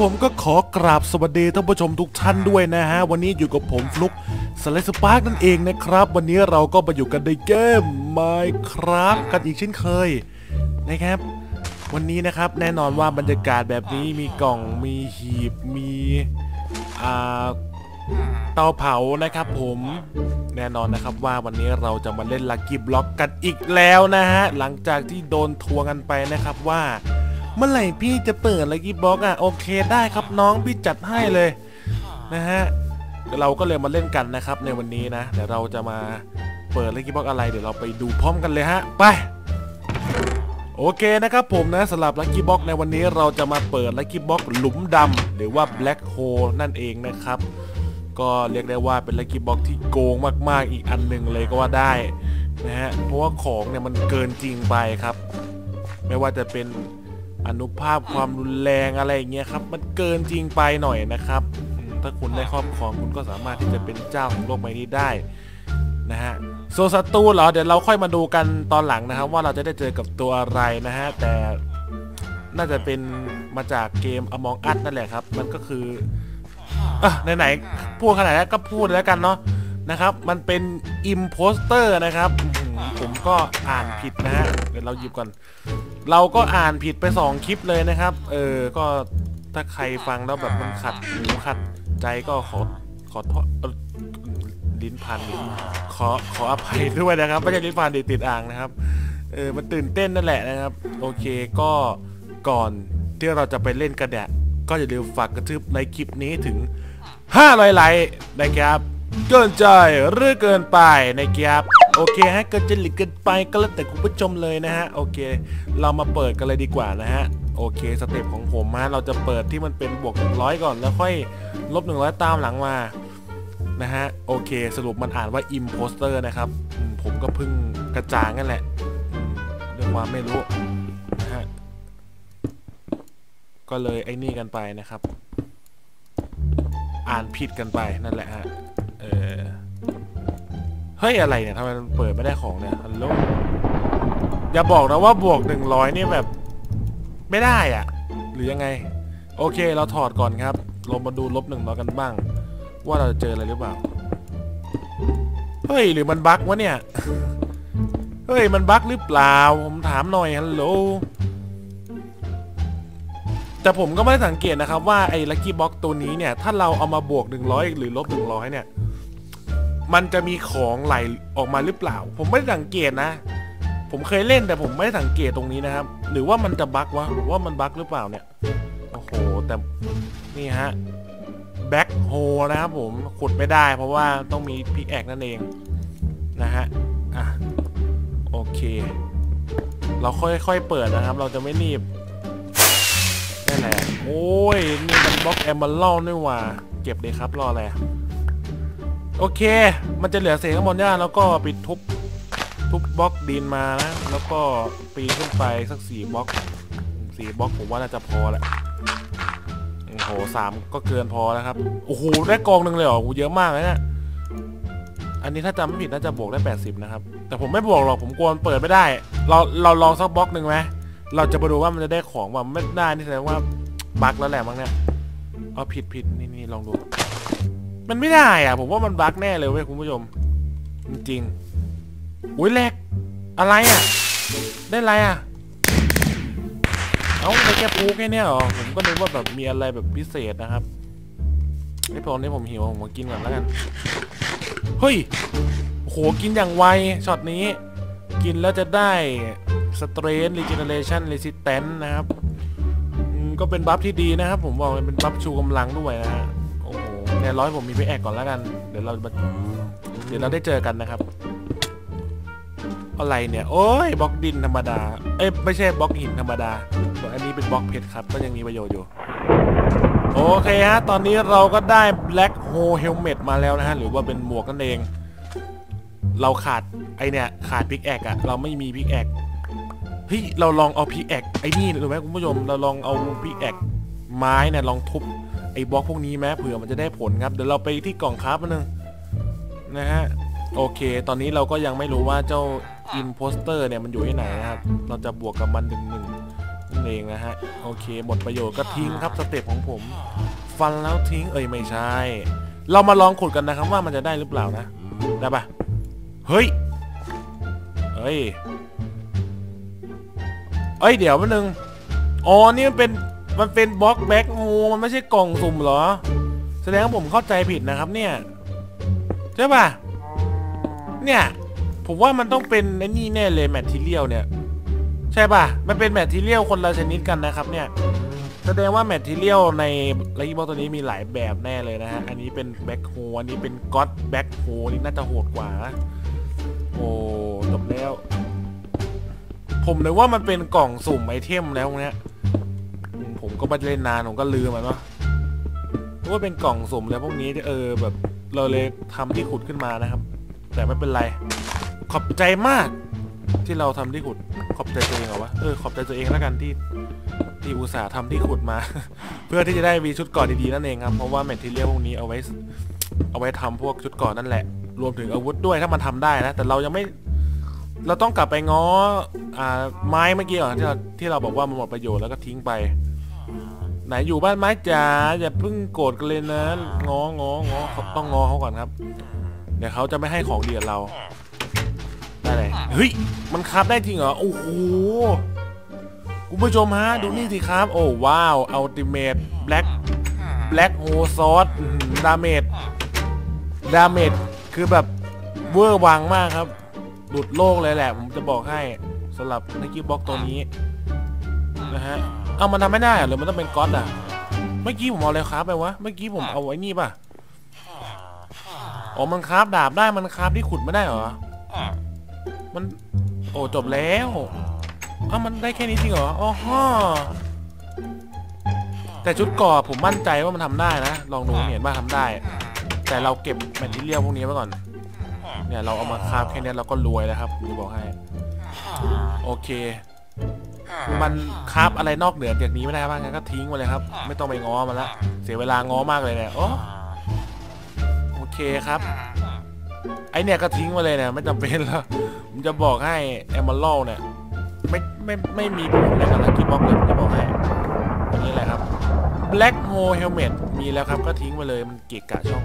ผมก็ขอกราบสวัสดีท่านผู้ชมทุกท่านด้วยนะฮะวันนี้อยู่กับผมฟลุกสไลซ์สปาร์กนั่นเองนะครับวันนี้เราก็มาอยู่กันในเกม Minecraft กันอีกเช่นเคยนะครับวันนี้นะครับแน่นอนว่าบรรยากาศแบบนี้มีกล่องมีหีบมีเตาเผานะครับผมแน่นอนนะครับว่าวันนี้เราจะมาเล่น Lucky Block กันอีกแล้วนะฮะหลังจากที่โดนทวงกันไปนะครับว่าเมื่อไหร่พี่จะเปิด Lucky Block อ่ะโอเคได้ครับน้องพี่จัดให้เลยนะฮะเราก็เลยมาเล่นกันนะครับในวันนี้นะเดี๋ยวเราจะมาเปิด Lucky Block อะไรเดี๋ยวเราไปดูพร้อมกันเลยฮะไปโอเคนะครับผมนะสำหรับ Lucky Block ในวันนี้เราจะมาเปิด Lucky Block หลุมดำหรือว่า Black Hole นั่นเองนะครับก็เรียกได้ว่าเป็น Lucky Block ที่โกงมากๆอีกอันหนึ่งเลยก็ว่าได้นะฮะเพราะว่าของเนี่ยมันเกินจริงไปครับไม่ว่าจะเป็นอนุภาพความรุนแรงอะไรอย่างเงี้ยครับมันเกินจริงไปหน่อยนะครับถ้าคุณได้ครอบครองคุณก็สามารถที่จะเป็นเจ้าของโลกใบนี้ได้นะฮะโซศัตรูเหรอเดี๋ยวเราค่อยมาดูกันตอนหลังนะครับว่าเราจะได้เจอกับตัวอะไรนะฮะแต่น่าจะเป็นมาจากเกม Among Us นั่นแหละครับมันก็คือไหนๆพูดขนาดนี้ก็พูดแล้วกันเนาะนะครับมันเป็น Impostor นะครับผมก็อ่านผิดนะฮะเดี๋ยวเราหยิบก่อนเราก็อ่านผิดไป2คลิปเลยนะครับก็ถ้าใครฟังแล้วแบบมันขัดหูขัดใจก็ขอโทษลิ้นพันขออภัยด้วยนะครับไม่ใช่ลิ้นพันติดอ่างนะครับมันตื่นเต้นนั่นแหละนะครับโอเคก็ก่อนที่เราจะไปเล่นกระแดะก็อย่าลืมฝากกระทึบในคลิปนี้ถึง500ไลค์นะครับเกินใจหรือเกินไปนะครับโอเคฮะเกินใจหรือเกินไปก็แล้วแต่คุณผู้ชมเลยนะฮะโอเคเรามาเปิดกันเลยดีกว่านะฮะโอเคสเต็ปของผมฮะเราจะเปิดที่มันเป็นบวก100ก่อนแล้วค่อยลบ100ตามหลังมานะฮะโอเคสรุปมันอ่านว่า Impostor นะครับผมก็เพิ่งกระจ่างนั่นแหละเรื่องความไม่รู้นะฮะก็เลยไอ้นี่กันไปนะครับอ่านผิดกันไปนั่นแหละฮะเฮ้ยอะไรเนี่ยทำไมมันเปิดไม่ได้ของเนี่ยฮัลโหลอย่าบอกนะว่าบวก100นี่แบบไม่ได้อะหรือยังไงโอเคเราถอดก่อนครับลงมาดูลบ100กันบ้างว่าเราจะเจออะไรหรือเปล่าเฮ้ยหรือมันบั๊กวะเนี่ยเฮ้ยมันบั๊กหรือเปล่าผมถามหน่อยฮัลโหลแต่ผมก็ไม่ได้สังเกตนะครับว่าไอ้ Lucky Block ตัวนี้เนี่ยถ้าเราเอามาบวก100หรือลบ100เนี่ยมันจะมีของไหลออกมาหรือเปล่าผมไม่ได้สังเกตนะผมเคยเล่นแต่ผมไม่ได้สังเกตตรงนี้นะครับหรือว่ามันจะบั๊กวะผมว่ามันบั๊กหรือเปล่าเนี่ยโอ้โหแต่นี่ฮะBlack Hole นะครับผมขุดไม่ได้เพราะว่าต้องมีพิกแอคนั่นเองนะฮะอ่ะโอเคเราค่อยๆเปิดนะครับเราจะไม่รีบนั่นแหละโอ้ยนี่มันบล็อกแอมเบอร์ล่อด้วยว่ะเก็บเลยครับรออะไรโอเคมันจะเหลือเศษข้างบนย่าแล้วก็ปิดทุบบล็อกดินมานะแล้วก็ปีนขึ้นไปสัก4 บล็อกผมว่าน่าจะพอแหละโอ้โห3ก็เกินพอแล้วครับโอ้โหได้กองหนึ่งเลยเหรอเยอะมากเลยนะอันนี้ถ้าจำไม่ผิดน่าจะบวกได้80นะครับแต่ผมไม่บวกหรอกผมกลัวมันเปิดไม่ได้เราลองสักบล็อกหนึ่งไหมเราจะมาดูว่ามันจะได้ของว่าไม่ได้นี่แสดงว่าบั๊กแล้วแหละมั้งเนี่ยเอาผิดนี่ลองดูมันไม่ได้อ่ะผมว่ามันบั๊กแน่เลยเว้ยคุณผู้ชมจริงๆอุ้ยแรกอะไรอ่ะได้ไรอ่ะเอาไปแค่ปูแค่เนี้ยหรอผมก็นึกว่าแบบมีอะไรแบบพิเศษนะครับไอ้พอนี้ผมหิวผมมากินก่อนแล้วกันเฮ้ยโหกินอย่างไวช็อตนี้กินแล้วจะได้สเตรนท์รีเจเนเรชั่นรีสิสแตนท์นะครับก็เป็นบัฟที่ดีนะครับผมบอกเป็นบัฟชูกำลังด้วยนะฮะโอ้โหในร้อยผมมีไปแอกก่อนแล้วกันเดี๋ยวเราได้เจอกันนะครับอะไรเนี่ยโอ้ยบล็อกดินธรรมดาเอ้ยไม่ใช่บล็อกหินธรรมดาอันนี้เป็นบล็อกเพชรครับก็ยังมีประโยชน์อยู่โอเคฮะตอนนี้เราก็ได้ Black Hole Helmet มาแล้วนะฮะหรือว่าเป็นหมวกนั่นเองเราขาดไอเนี่ยขาดพิกแอกอะเราไม่มีพิกแอกเฮ้ยเราลองเอาพิกแอกไอ้นี่ดูไหมคุณผู้ชมเราลองเอาพิกแอกไม้เนี่ยลองทุบไอ้บล็อกพวกนี้ไหมเผื่อมันจะได้ผลครับเดี๋ยวเราไปที่กล่องคราฟนึงนะฮะโอเคตอนนี้เราก็ยังไม่รู้ว่าเจ้า Impostor เนี่ยมันอยู่ที่ไหนนะครับเราจะบวกกับมันหนึ่ง นั่นเองนะฮะโอเคหมดประโยชน์ก็ทิ้งครับสเต็ปของผมฟันแล้วทิ้งเอ้ยไม่ใช่เรามาลองขุดกันนะครับว่ามันจะได้หรือเปล่านะได้ปะเฮ้ยเฮ้ยเอ้ยเดี๋ยวมันนึงอ๋อนี่มันเป็นบล็อกแบ็คโฮมันไม่ใช่กล่องสุ่มเหรอแสดงว่าผมเข้าใจผิดนะครับเนี่ยใช่ปะเนี่ยผมว่ามันต้องเป็นไอ้นี่แน่เลยแมททีเรียลเนี่ยใช่ป่ะมันเป็นแมททีเรียลคนละชนิดกันนะครับเนี่ยแสดงว่าแมททีเรียลในLucky Blockตัวนี้มีหลายแบบแน่เลยนะฮะอันนี้เป็นแบ็คโฮอันนี้เป็นก็อดแบ็คโฮนี่น่าจะโหดกว่าโอ้จบแล้วผมนึกว่ามันเป็นกล่องสุ่มไอเทมแล้วพวกนี้ผมก็ไม่ได้เล่นนานผมก็ลืมมันเนาะว่าเป็นกล่องสุ่มแล้วพวกนี้แบบเราเลยทำที่ขุดขึ้นมานะครับแต่ไม่เป็นไรขอบใจมากที่เราทำที่ขุดขอบใจตัวเองเหรอวะขอบใจตัวเองแล้วกันที่อุตส่าห์ทำที่ขุดมา เพื่อที่จะได้มีชุดเกราะดีๆนั่นเองครับเพราะว่าแมททีเรียลพวกนี้เอาไว้ทำพวกชุดเกราะนั่นแหละรวมถึงอาวุธด้วยถ้ามันทำได้นะแต่เรายังไม่เราต้องกลับไปง้อไม้เมื่อกี้ก่อนที่เราบอกว่ามันหมดประโยชน์แล้วก็ทิ้งไปไหนอยู่บ้านไม้จ๋าอย่าเพิ่งโกรธกันเลยนะง้อต้องง้อเขาก่อนครับเดี๋ยวเขาจะไม่ให้ของดีกับเราได้เลยเฮ้ยมันคาบได้จริงเหรอโอ้โหคุณผู้ชมฮะดูนี่สิครับโอ้ว้าวอัลติเมทแบล็คโฮซอสดาเมจคือแบบเวอร์วังมากครับหลุดโลกเลยแหละผมจะบอกให้สำหรับLucky Blockตัวนี้นะฮะเอามันทำไม่ได้หรือมันต้องเป็นก็อดอ่ะเมื่อกี้ผมเอาอะไรคราฟไปวะเมื่อกี้ผมเอาไอ้นี่ป่ะอ๋อมันคราฟดาบได้มันคราฟที่ขุดไม่ได้เหรอมันโอ้จบแล้วอ้าวมันได้แค่นี้จริงเหรออ๋อแต่ชุดก่อผมมั่นใจว่ามันทำได้นะลองดูเห็นว่าทำได้แต่เราเก็บแมททีเรียลพวกนี้ไว้ก่อนเนี่ยเราเอามาคราฟแค่นี้เราก็รวยแล้วครับผมบอกให้โอเคมันคราฟอะไรนอกเหนือจากนี้ไม่ได้บ้างงั้นก็ทิ้งมาเลยครับไม่ต้องไปง้อมันละเสียเวลาง้อมากเลยเนี่ยโอเคครับไอเนี่ยก็ทิ้งมาเลยเนี่ยไม่จำเป็นแล้วผมจะบอกให้แอมเบอร์ลเนี่ยไม่มีผลอะไรกับLucky Blockเลยจะบอกให้นี่แหละครับ Black Hole Helmet มีแล้วครับก็ทิ้งไปเลยมันเกะกะช่อง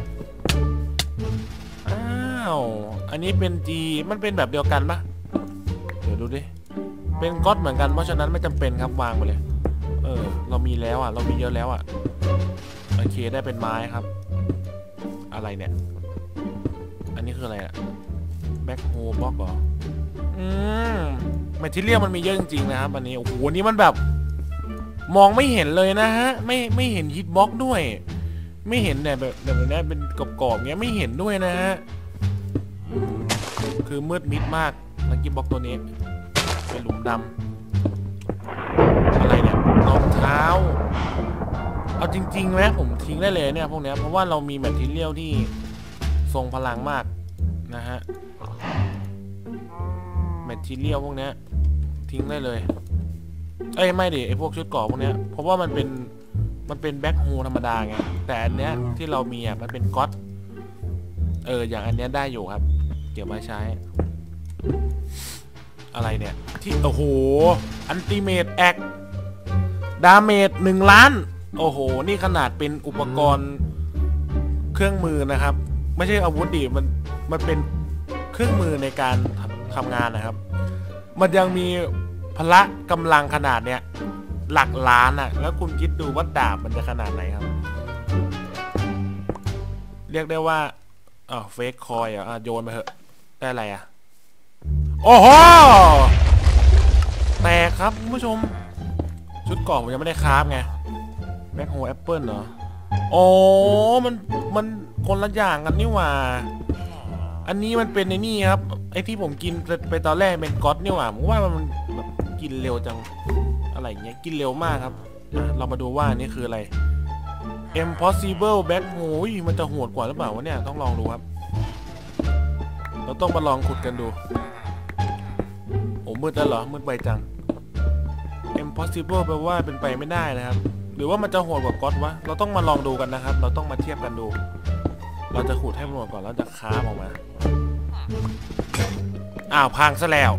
อ้าวอันนี้เป็น G มันเป็นแบบเดียวกันปะเดี๋ยวดูดิเป็นก็อดเหมือนกันเพราะฉะนั้นไม่จำเป็นครับวางไปเลยเรามีแล้วอ่ะเรามีเยอะแล้วอ่ะโอเคได้เป็นไม้ครับอะไรเนี่ยอันนี้คืออะไรอ่ะ Black Hole Block เหรอแมททีเรียลมันมีเยอะจริงๆนะครับอันนี้โอ้โหนี่มันแบบมองไม่เห็นเลยนะฮะไม่เห็นฮิตบ็อกด้วยไม่เห็นเนี่ยแบบนี้เป็นกรอบๆเงี้ยไม่เห็นด้วยนะฮะคือมืดมิดมากLucky Blockตัวนี้เป็นหลุมดำอะไรเนี่ยรองเท้าเอาจริงๆนะผมทิ้งได้เลยเนี่ยพวกเนี้ยเพราะว่าเรามีแมททีเรียลที่ทรงพลังมากนะฮะแมททีเรียลพวกนี้ทิ้งได้เลยเอ้ยไม่ดิไอพวกชุดเกราะพวกนี้เพราะว่ามันเป็นแบ็คโฮธรรมดาไงแต่อันเนี้ยที่เรามีอ่ะมันเป็นก็อดอย่างอันเนี้ยได้อยู่ครับเก็บไว้ใช้อะไรเนี่ยที่โอ้โหอันติเมทแอคดาเมจ1,000,000โอ้โหนี่ขนาดเป็นอุปกรณ์เครื่องมือนะครับไม่ใช่อาวุธดิมันเป็นเครื่องมือในการทำงานนะครับมันยังมีพละกำลังขนาดเนี้ยหลักล้านอ่ะแล้วคุณคิดดูว่าดาบมันจะขนาดไหนครับเรียกได้ว่าเฟคคอยโยนไปเถอะได้อะไรอ่ะโอ้โหแตกครับคุณผู้ชมชุดเกราะผมยังไม่ได้คราฟไงแบ็คโฮแอปเปิลเหรอโอ้มันคนละอย่างกันนี่หว่าอันนี้มันเป็นในนี่ครับไอที่ผมกินไปตอนแรกเป็นก็อดนี่หว่าผมว่ามันกินเร็วจังอะไรเงี้ยกินเร็วมากครับเรามาดูว่านี่คืออะไร Impossible Black Hole มันจะโหดกว่าหรือเปล่าวะเนี่ยต้องลองดูครับเราต้องมาลองขุดกันดูโอ้มืดแล้วเหรอมืดไปจัง Impossible แปลว่าเป็นไปไม่ได้นะครับหรือว่ามันจะโหดกว่าก็อดวะเราต้องมาลองดูกันนะครับเราต้องมาเทียบกันดูเราจะขุดให้มันหมดก่อนแล้วจะค้าออกมาอ้าวพังซะแล้ว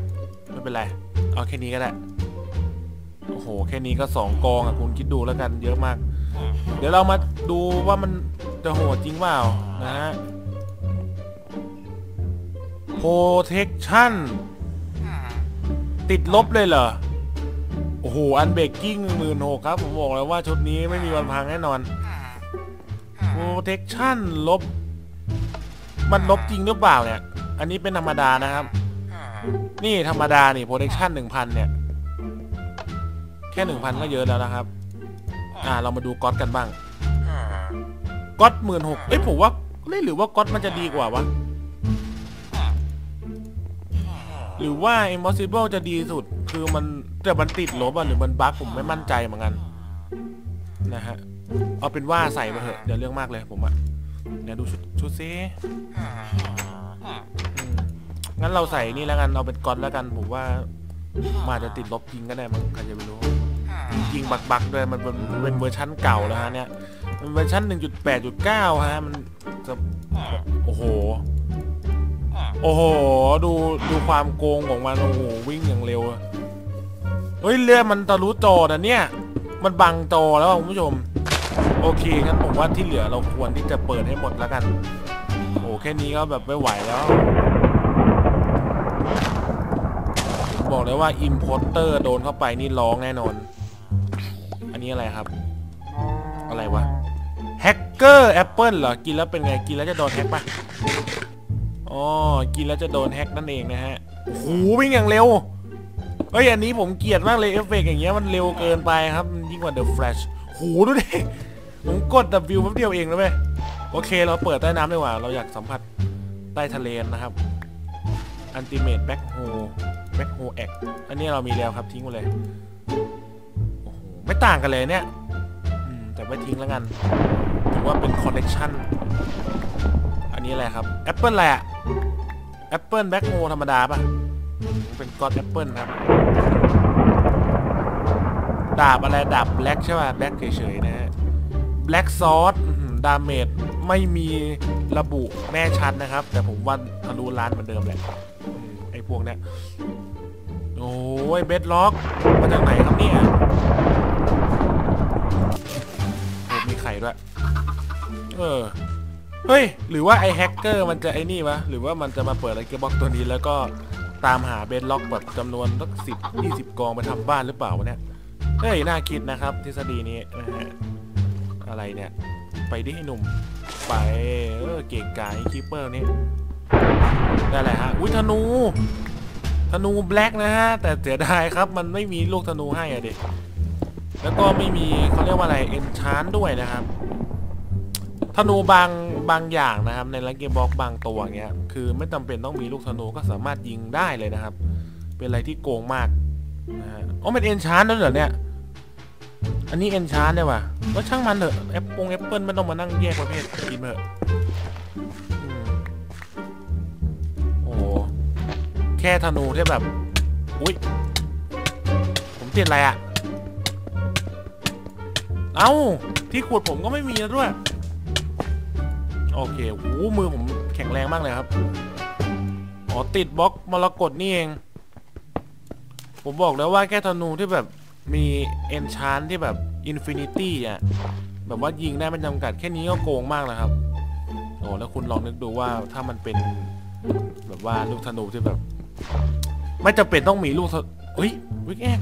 ไม่เป็นไรเอาแค่นี้ก็ได้ โอ้โหแค่นี้ก็2กองอ่ะคุณคิดดูแล้วกันเยอะมากเดี๋ยวเรามาดูว่ามันจะโหดจริงเปล่านะฮะ protection ติดลบเลยเหรอโอ้โหอันเบรกกิ้ง16,000ครับผมบอกแล้วว่าชุดนี้ไม่มีวันพังแน่นอน protection ลบมันลบจริงหรือเปล่าเนี่ยอันนี้เป็นธรรมดานะครับนี่ธรรมดานี่ protection 1,000เนี่ยแค่ 1,000 ก็เยอะแล้วนะครับเรามาดูก๊อตกันบ้างก๊อต16,000เอ้ยผมว่าไม่หรือว่าก๊อตมันจะดีกว่าวะหรือว่า Impossible จะดีสุดคือมันแต่มันติดลบอ่ะหรือมันบั๊กผมไม่มั่นใจเหมือนกันนะฮะเอาเป็นว่าใส่มาเถอะเดี๋ยวเรื่องมากเลยผมอ่ะเนี่ยดูชุดซิงั้นเราใส่นี่แล้วกันเอาเป็นก๊อตแล้วกันผมว่ามาจะติดลบจริงก็ได้มันใครจะไปรู้จริงบักๆด้วยมันเป็นเวอร์ชั่นเก่าแล้วฮะเนี่ยมันเวอร์ชั่น 1.8.9 ฮะมันจะโอ้โหโอ้โหดูความโกงของมันโอ้โหวิ่งอย่างเร็วเฮ้ยเรือมันทะลุจอนะเนี่ยมันบังจอแล้วคุณผู้ชมโอเคงั้นผมว่าที่เหลือเราควรที่จะเปิดให้หมดแล้วกันโอ้แค่นี้ก็แบบไม่ไหวแล้วบอกเลยว่า Impostor โดนเข้าไปนี่ร้องแน่นอนอันนี้อะไรครับอะไรวะแฮกเกอร์แอปเปิลเหรอกินแล้วเป็นไงกินแล้วจะโดนแฮกปะอ๋อกินแล้วจะโดนแฮกนั่นเองนะฮะโอ้โหวิ่งอย่างเร็วเฮ้ยอันนี้ผมเกลียดมากเลยเอฟเฟกต์อย่างเงี้ยมันเร็วเกินไปครับยิ่งกว่า The Flash โหดูดิผมกด W แป๊บเดียวเองนะเว้ยโอเคเราเปิดใต้น้ำดีกว่าเราอยากสัมผัสใต้ทะเลนะครับ Ultimate Black Holeแบ็คโฮแอคอันนี้เรามีแล้วครับทิ้งหมดเลยโอ้โหไม่ต่างกันเลยเนี่ยแต่ไม่ทิ้งแล้วกันถือว่าเป็นคอลเลกชันอันนี้อะไรครับแอปเปิลแหละแอปเปิลแบ็คโฮธรรมดาป่ะเป็นกอดแอปเปิลครับดาบอะไรดาบแบล็คใช่ป่ะแบล็คเฉยๆนะฮะแบล็คซอสดาเมจไม่มีระบุแน่ชัดนะครับแต่ผมว่าทะลุล้านเหมือนเดิมแหละไอ้พวกเนี้ยโอ้ยเบดล็อกมาจากไหนครับเนี่ยโอ้มีไข่ด้วยเฮ้ยหรือว่าไอ้แฮกเกอร์มันจะไอ้นี่วะหรือว่ามันจะมาเปิดไอ้เกมบล็อกตัวนี้แล้วก็ตามหาเบดล็อกแบบจำนวนสัก10-20กองไปทำบ้านหรือเปล่าวะเนี่ยเฮ้ยน่าคิดนะครับทฤษฎีนี้อะไรเนี่ยไปดิหนุ่มไปเก๋ไก่คีเปอร์นี่ได้เลยฮะอุ้ยธนูแบล็กนะฮะแต่เสียดายครับมันไม่มีลูกธนูให้อะเด็กแล้วก็ไม่มีเขาเรียกว่าอะไรเอนชานด้วยนะครับธนูบางอย่างนะครับในลักเกมบล็อกบางตัวเงี้ยคือไม่จำเป็นต้องมีลูกธนูก็สามารถยิงได้เลยนะครับเป็นอะไรที่โกงมากนะฮะอ๋อเป็นเอนชานด้วยเหรอเนี่ยอันนี้เอนชานได้ป่ะก็ช่างมันเถอะแอปเปิลไม่ต้องมานั่งแยกประเภทกินเถอะแค่ธนูที่แบบอุ้ยผมติดอะไรอ่ะเอ้าที่ขวดผมก็ไม่มีแล้วด้วยโอเคโอ้มือผมแข็งแรงมากเลยครับอ๋อติดบล็อกมรกตนี่เองผมบอกแล้วว่าแค่ธนูที่แบบมีเอนชานที่แบบอินฟินิตี้อ่ะแบบว่ายิงได้ไม่จำกัดแค่นี้ก็โกงมากแล้วครับโอ้แล้วคุณลองนึกดูว่าถ้ามันเป็นแบบว่าลูกธนูที่แบบไม่จำเป็นต้องมีลูกเฮ้ยวิกแอ๊ก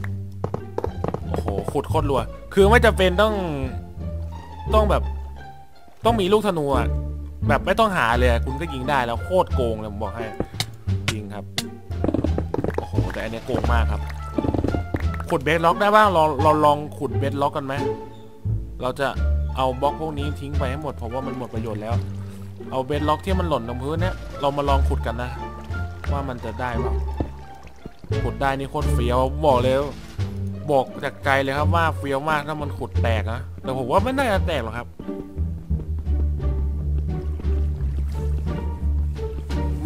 โอ้โหขุดโคตรรัวคือไม่จำเป็นต้องแบบต้องมีลูกธนูอ่ะแบบไม่ต้องหาเลยคุณก็ยิงได้แล้วโคตรโกงเลยผมบอกให้จริงครับโอ้โหแต่อันนี้โกงมากครับขุดเบสล็อกได้บ้างเราลองขุดเบสล็อกกันไหมเราจะเอาบล็อกพวกนี้ทิ้งไปให้หมดเพราะว่ามันหมดประโยชน์แล้วเอาเบสล็อกที่มันหล่นลงพื้นเนี่ยเรามาลองขุดกันนะว่ามันจะได้ป่ะขุดได้นี่โคตรเฟี้ยวบอกเลยบอกจากไกลเลยครับว่าเฟี้ยวมากถ้ามันขุดแตกนะแต่ผมว่าไม่น่าจะแตกหรอกครับ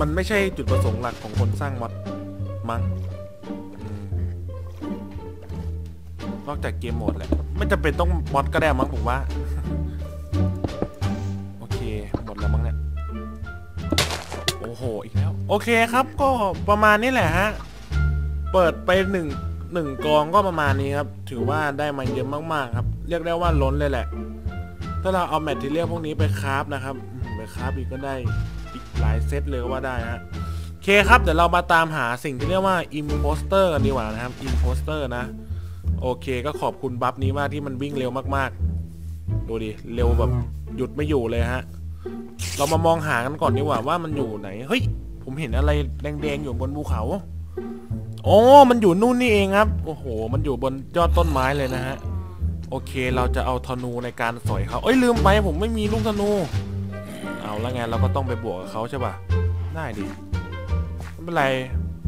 มันไม่ใช่จุดประสงค์หลักของคนสร้างม็อดมั้งนอกจากเกมโหมดแหละไม่จำเป็นต้องม็อดก็ได้มั้งผมว่าโอเคหมดแล้วมั้งเนี่ยโอ้โหอีกแล้วโอเคครับก็ประมาณนี้แหละฮะเปิดไปหนึ่ง 1กองก็ประมาณนี้ครับถือว่าได้มาเยอะมากๆครับเรียกได้ว่าล้นเลยแหละถ้าเราเอาแมททีเรียลพวกนี้ไปคราฟนะครับไปคราฟอีกก็ได้อีกหลายเซตเลยว่าได้ฮะโอเคครับเดี๋ยวเรามาตามหาสิ่งที่เรียกว่า Impostor กันดีกว่านะครับ Impostor นะโอเคก็ขอบคุณบัฟนี้มากที่มันวิ่งเร็วมากๆดูดิเร็วแบบหยุดไม่อยู่เลยฮะเรามามองหากันก่อนดีกว่าว่ามันอยู่ไหนเฮ้ยผมเห็นอะไรแดงๆอยู่บนภูเขาโอ้มันอยู่นู่นนี่เองครับโอ้โหมันอยู่บนยอดต้นไม้เลยนะฮะโอเคเราจะเอาธนูในการสอยเขาเอ้ยลืมไปผมไม่มีลูกธนูเอาแล้วไงเราก็ต้องไปบวกกับเขาใช่ป่ะได้ดิไม่เป็นไร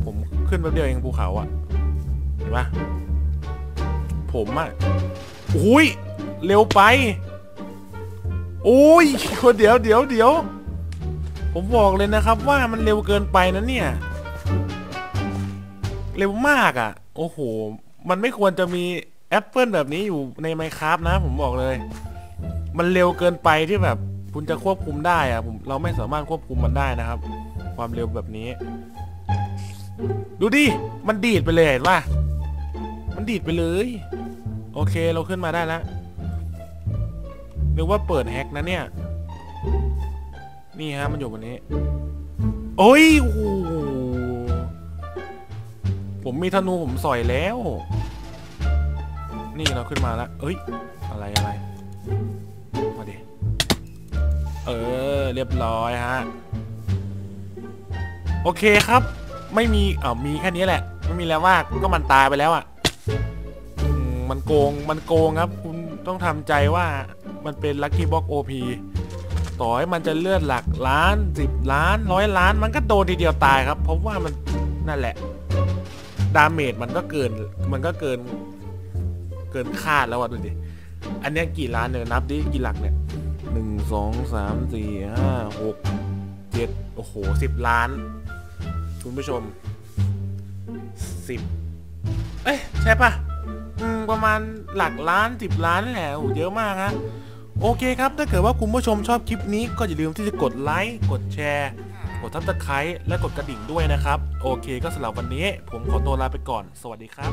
ผมขึ้นแป๊บเดียวเองภูเขาอะเห็นปะผมอะอุ้ยเร็วไปโอ้ยเดี๋ยวผมบอกเลยนะครับว่ามันเร็วเกินไปนะเนี่ยเร็วมากอ่ะโอ้โหมันไม่ควรจะมีแอปเปิลแบบนี้อยู่ใน Minecraft นะผมบอกเลยมันเร็วเกินไปที่แบบคุณจะควบคุมได้อ่ะเราไม่สามารถควบคุมมันได้นะครับความเร็วแบบนี้ดูดิมันดีดไปเลยเห็นป่ะมันดีดไปเลยโอเคเราขึ้นมาได้แล้วนึกว่าเปิดแฮกนะเนี่ยนี่ฮะมันอยู่บนนี้โอ้ยโอ้โหผมมีธนูผมสอยแล้วนี่เราขึ้นมาแล้วเอ้ยอะไรมาดิเรียบร้อยฮะโอเคครับไม่มีมีแค่นี้แหละไม่มีแล้วว่าก็มันตายไปแล้วอ่ะมันโกงครับคุณต้องทำใจว่ามันเป็น Lucky Block OP ต่อให้มันจะเลือดหลักล้าน10ล้าน100ล้านมันก็โดนทีเดียวตายครับเพราะว่ามันนั่นแหละดาเมจมันก็เกินคาดแล้วว่ะดูดิอันนี้กี่ล้านเนี่ยนับดิกี่หลักเนี่ย1 2 3 4 5 6 7โอ้โห10ล้านคุณผู้ชม10เอ้ยใช่ปะประมาณหลักล้าน10ล้านแหละโอ้เยอะมากฮะโอเคครับถ้าเกิดว่าคุณผู้ชมชอบคลิปนี้ก็อย่าลืมที่จะกดไลค์กดแชร์กด Subscribe และกดกระดิ่งด้วยนะครับโอเคก็สำหรับวันนี้ผมขอตัวลาไปก่อนสวัสดีครับ